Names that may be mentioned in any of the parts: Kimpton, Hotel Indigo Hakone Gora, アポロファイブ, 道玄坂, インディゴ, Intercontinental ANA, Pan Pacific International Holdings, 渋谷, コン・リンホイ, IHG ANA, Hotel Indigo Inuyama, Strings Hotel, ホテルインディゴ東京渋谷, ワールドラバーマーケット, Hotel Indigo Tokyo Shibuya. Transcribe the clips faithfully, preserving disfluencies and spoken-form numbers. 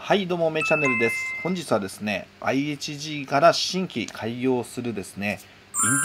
はいどうもめチャンネルです。本日はですね アイエイチジー から新規開業するですね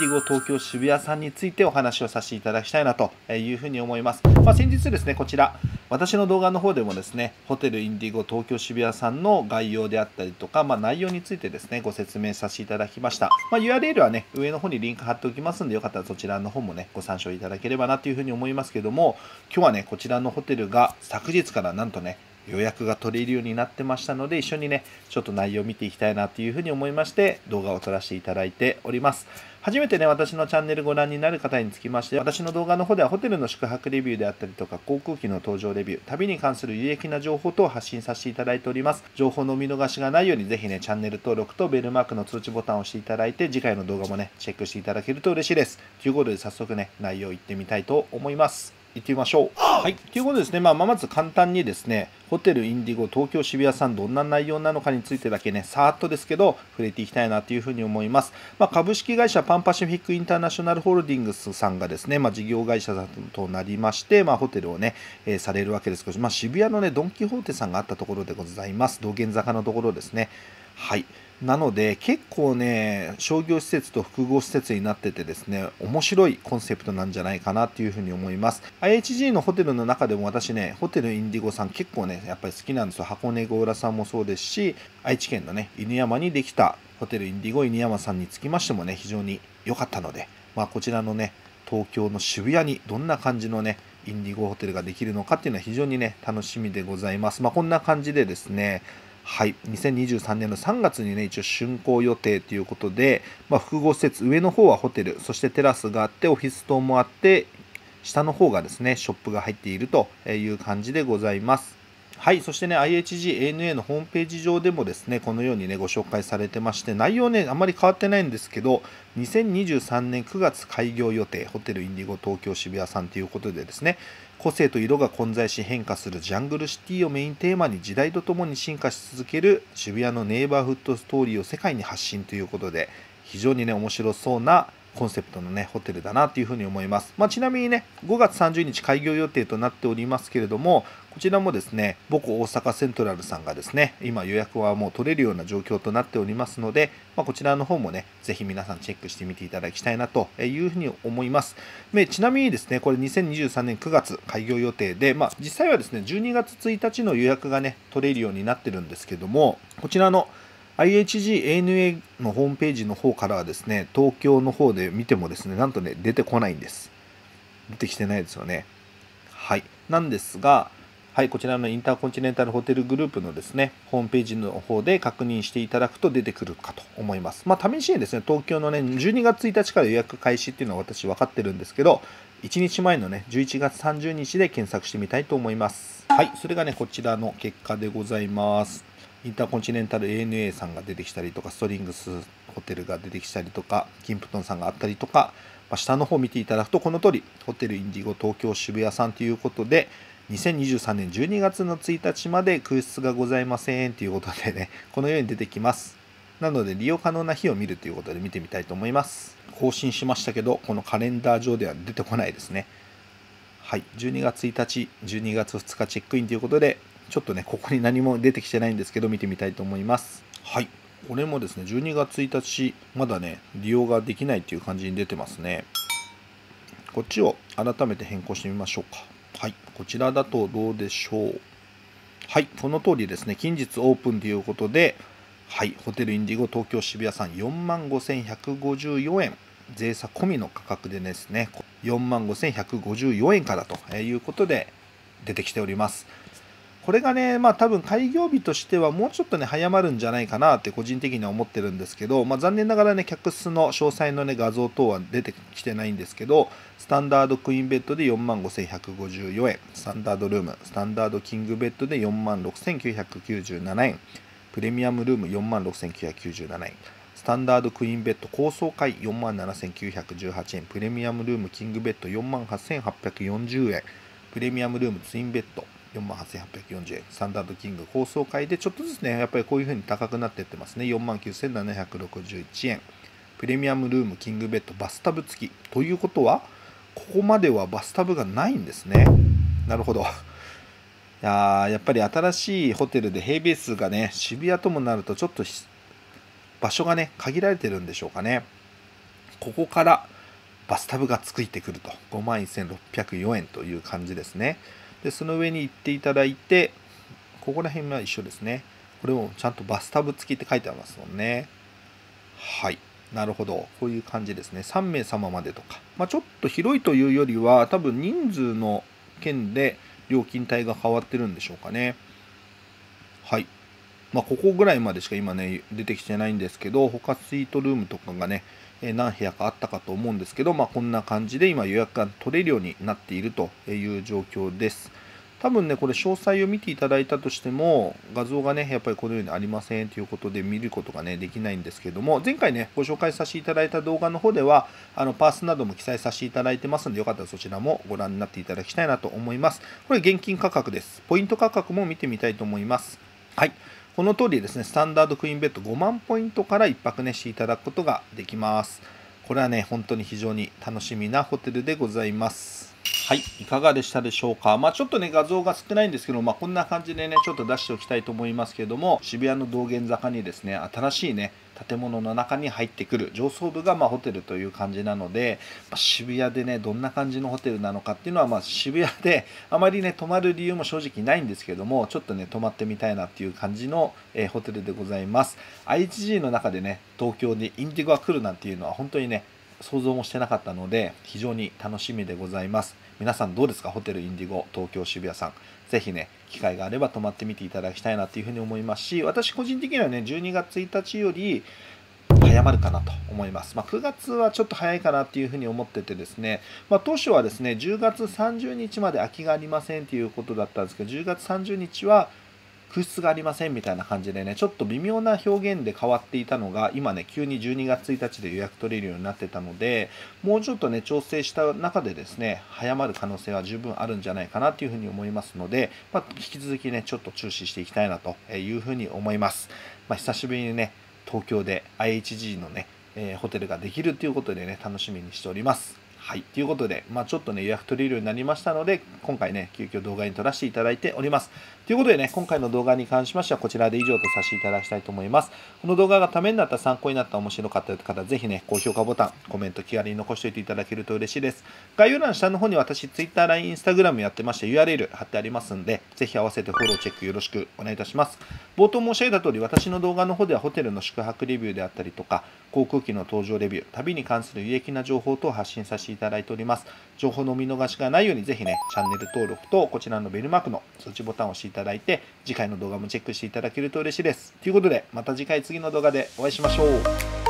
インディゴ東京渋谷さんについてお話をさせていただきたいなというふうに思います。まあ、先日ですねこちら私の動画の方でもですねホテルインディゴ東京渋谷さんの概要であったりとか、まあ、内容についてですねご説明させていただきました。まあ、ユーアールエル はね上の方にリンク貼っておきますんでよかったらそちらの方もねご参照いただければなというふうに思いますけども、今日はねこちらのホテルが昨日からなんとね予約が取れるようになってましたので一緒にねちょっと内容を見ていきたいなというふうに思いまして動画を撮らせていただいております。初めてね私のチャンネルご覧になる方につきまして、私の動画の方ではホテルの宿泊レビューであったりとか航空機の搭乗レビュー、旅に関する有益な情報等を発信させていただいております。情報の見逃しがないようにぜひねチャンネル登録とベルマークの通知ボタンを押していただいて次回の動画もねチェックしていただけると嬉しいです。ということで早速ね内容いってみたいと思います。行ってみましょう。はい、ということでですね、まあ、まず簡単にですねホテルインディゴ東京渋谷さんどんな内容なのかについてだけねさーっとですけど触れていきたいなというふうに思います。まあ、株式会社パンパシフィックインターナショナルホールディングスさんがですね、まあ、事業会社となりまして、まあ、ホテルをね、えー、されるわけですけど、まあ、渋谷のねドン・キホーテさんがあったところでございます。道玄坂のところですね。はい、なので結構ね商業施設と複合施設になっててですね面白いコンセプトなんじゃないかなというふうに思います。 アイエイチジー のホテルの中でも私ねホテルインディゴさん結構ねやっぱり好きなんですよ。箱根強羅さんもそうですし愛知県のね犬山にできたホテルインディゴ犬山さんにつきましてもね非常に良かったので、まあ、こちらのね東京の渋谷にどんな感じのねインディゴホテルができるのかっていうのは非常にね楽しみでございます。まあ、こんな感じでですねはい、にせんにじゅうさんねんのさんがつにね一応竣工予定ということで、まあ、複合施設上の方はホテルそしてテラスがあってオフィス棟もあって下の方がですねショップが入っているという感じでございます。はい、そしてね アイエイチジーエーエヌエー のホームページ上でもですねこのようにねご紹介されてまして内容ねあまり変わってないんですけどにせんにじゅうさんねんくがつ開業予定ホテルインディゴ東京渋谷さんということでですね個性と色が混在し変化するジャングルシティをメインテーマに時代とともに進化し続ける渋谷のネイバーフッドストーリーを世界に発信ということで非常にね面白そうなコンセプトのねホテルだなというふうに思います。まあ、ちなみにねごがつさんじゅうにち開業予定となっておりますけれどもこちらもですね母校大阪セントラルさんがですね今予約はもう取れるような状況となっておりますので、まあ、こちらの方もねぜひ皆さんチェックしてみていただきたいなというふうに思います。でちなみにですねこれにせんにじゅうさんねんくがつ開業予定で、まあ、実際はですねじゅうにがつついたちの予約がね取れるようになってるんですけどもこちらのアイエイチジーエーエヌエー のホームページの方からはですね、東京の方で見てもですね、なんとね、出てこないんです。出てきてないですよね。はい。なんですが、はい、こちらのインターコンチネンタルホテルグループのですね、ホームページの方で確認していただくと出てくるかと思います。まあ、試しにですね、東京のね、じゅうにがつついたちから予約開始っていうのは私分かってるんですけど、いちにちまえのね、じゅういちがつさんじゅうにちで検索してみたいと思います。はい、それがね、こちらの結果でございます。インターコンチネンタル エーエヌエー さんが出てきたりとかストリングスホテルが出てきたりとかキンプトンさんがあったりとか、まあ、下の方見ていただくとこの通りホテルインディゴ東京渋谷さんということでにせんにじゅうさんねんじゅうにがつのついたちまで空室がございませんということでねこのように出てきます。なので利用可能な日を見るということで見てみたいと思います。更新しましたけどこのカレンダー上では出てこないですね。はい、じゅうにがつついたちじゅうにがつふつかチェックインということでちょっとねここに何も出てきてないんですけど見てみたいと思います。はいこれもですねじゅうにがつついたちまだね利用ができないっていう感じに出てますね。こっちを改めて変更してみましょうか。はいこちらだとどうでしょう。はいこの通りですね近日オープンということではいホテルインディゴ東京渋谷さんよんまんごせんひゃくごじゅうよんえん税差込みの価格でですねよんまんごせんひゃくごじゅうよんえんからということで出てきております。これがね、まあ多分開業日としてはもうちょっとね、早まるんじゃないかなって個人的には思ってるんですけど、まあ残念ながらね、客室の詳細のね、画像等は出てきてないんですけど、スタンダードクイーンベッドでよんまんごせんひゃくごじゅうよんえん、スタンダードルーム、スタンダードキングベッドでよんまんろくせんきゅうひゃくきゅうじゅうななえん、プレミアムルームよんまんろくせんきゅうひゃくきゅうじゅうななえん、スタンダードクイーンベッド高層階よんまんななせんきゅうひゃくじゅうはちえん、プレミアムルームキングベッドよんまんはっせんはっぴゃくよんじゅうえん、プレミアムルームツインベッド、よんまんはっせんはっぴゃくよんじゅうえんスタンダードキング高層階でちょっとずつねやっぱりこういう風に高くなっていってますね。よんまんきゅうせんななひゃくろくじゅういちえんプレミアムルームキングベッドバスタブ付きということはここまではバスタブがないんですね。なるほどや, やっぱり新しいホテルで平米数がね渋谷ともなるとちょっと場所がね限られてるんでしょうかね。ここからバスタブがついてくると ごまんせんろっぴゃくよんえんという感じですね。でその上に行っていただいて、ここら辺は一緒ですね。これもちゃんとバスタブ付きって書いてありますもんね。はい、なるほど、こういう感じですね。さんめいさままでとか、まあ、ちょっと広いというよりは多分人数の件で料金帯が変わってるんでしょうかね。はい、まあ、ここぐらいまでしか今ね出てきてないんですけど、他スイートルームとかがね何部屋かあったかと思うんですけど、まあ、こんな感じで今予約が取れるようになっているという状況です。多分ねこれ詳細を見ていただいたとしても画像がねやっぱりこのようにありませんということで見ることがねできないんですけども、前回ねご紹介させていただいた動画の方ではあのパースなども記載させていただいてますので、よかったらそちらもご覧になっていただきたいなと思います。これ現金価格です。ポイント価格も見てみたいと思います。はい、この通りですね、スタンダードクイーンベッドごまんポイントからいっぱくねしていただくことができます。これはね本当に非常に楽しみなホテルでございます。はい、いかがでしたでしょうか。まあ、ちょっとね画像が少ないんですけど、まあ、こんな感じでねちょっと出しておきたいと思いますけれども、渋谷の道玄坂にですね新しいね建物の中に入ってくる上層部がまあホテルという感じなので、まあ、渋谷でねどんな感じのホテルなのかっていうのは、まあ渋谷であまりね泊まる理由も正直ないんですけれども、ちょっとね泊まってみたいなっていう感じの、えー、ホテルでございます。 アイエイチジー の中でね東京にインディゴが来るなんていうのは本当にね想像もしてなかったので非常に楽しみでございます。皆さんどうですか、ホテルインディゴ東京渋谷さん、ぜひね機会があれば泊まってみていただきたいなというふうに思いますし、私個人的にはねじゅうにがつついたちより早まるかなと思います。まあ、くがつはちょっと早いかなというふうに思っててですね、まあ、当初はですねじゅうがつさんじゅうにちまで空きがありませんということだったんですけど、じゅうがつさんじゅうにちは空室がありませんみたいな感じでねちょっと微妙な表現で変わっていたのが、今ね急にじゅうにがつついたちで予約取れるようになってたので、もうちょっとね調整した中でですね早まる可能性は十分あるんじゃないかなというふうに思いますので、まあ、引き続きねちょっと注視していきたいなというふうに思います。まあ、久しぶりにね東京で アイエイチジー のね、えー、ホテルができるということでね楽しみにしております。はい、ということで、まあ、ちょっとね予約取れるようになりましたので、今回ね急遽動画に撮らせていただいております。ということでね、今回の動画に関しましてはこちらで以上とさせていただきたいと思います。この動画がためになった、参考になった、面白かったという方、ぜひね高評価ボタン、コメント気軽に残しておいていただけると嬉しいです。概要欄下の方に私 ツイッター、ライン、インスタグラム やってまして ユーアールエル 貼ってありますんで、ぜひ合わせてフォローチェックよろしくお願いいたします。冒頭申し上げた通り、私の動画の方ではホテルの宿泊レビューであったりとか、航空機の搭乗レビュー、旅に関する有益な情報等を発信させていただいております。情報のお見逃しがないように、ぜひねチャンネル登録とこちらのベルマークの通知ボタンを押していただいて、次回の動画もチェックしていただけると嬉しいです。ということで、また次回次の動画でお会いしましょう。